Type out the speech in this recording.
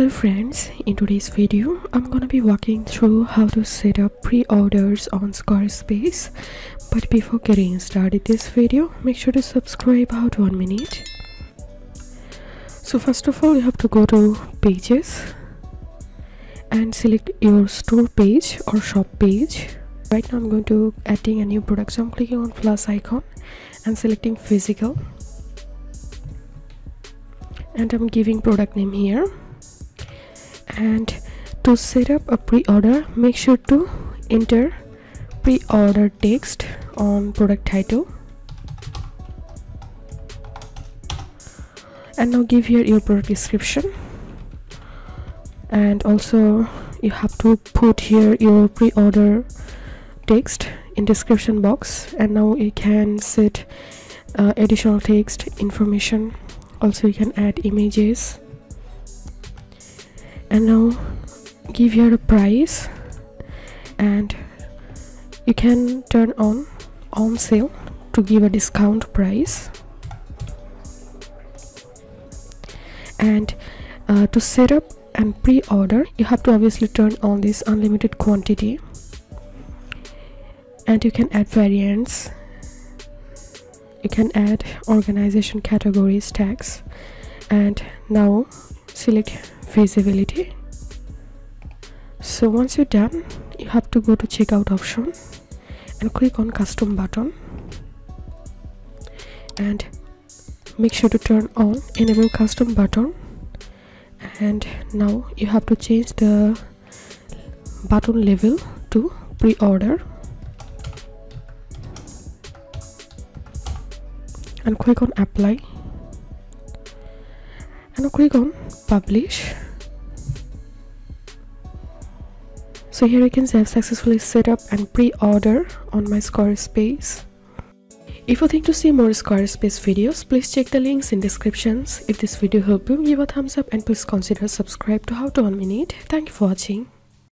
Hello friends, in today's video I'm gonna be walking through how to set up pre-orders on Squarespace. But before getting started this video, make sure to subscribe out 1 minute. So first of all, you have to go to pages and select your store page or shop page. Right now I'm going to adding a new product, so I'm clicking on plus icon and selecting physical, and I'm giving product name here. And to set up a pre-order, make sure to enter pre-order text on product title, and now give here your product description, and also you have to put here your pre-order text in description box. And now you can set additional text information, also you can add images. And now give here a price, and you can turn on sale to give a discount price. And to set up and pre-order, you have to obviously turn on this unlimited quantity, and you can add variants, you can add organization, categories, tags. And now select visibility. So once you're done, you have to go to checkout option and click on custom button, and make sure to turn on enable custom button. And now you have to change the button level to pre-order and click on apply, and now click on publish. So here you can say I've successfully set up and pre-order on my Squarespace. If you think to see more Squarespace videos, please check the links in descriptions. If this video helped you, give a thumbs up and please consider subscribe to How to 1 Minute. Thank you for watching.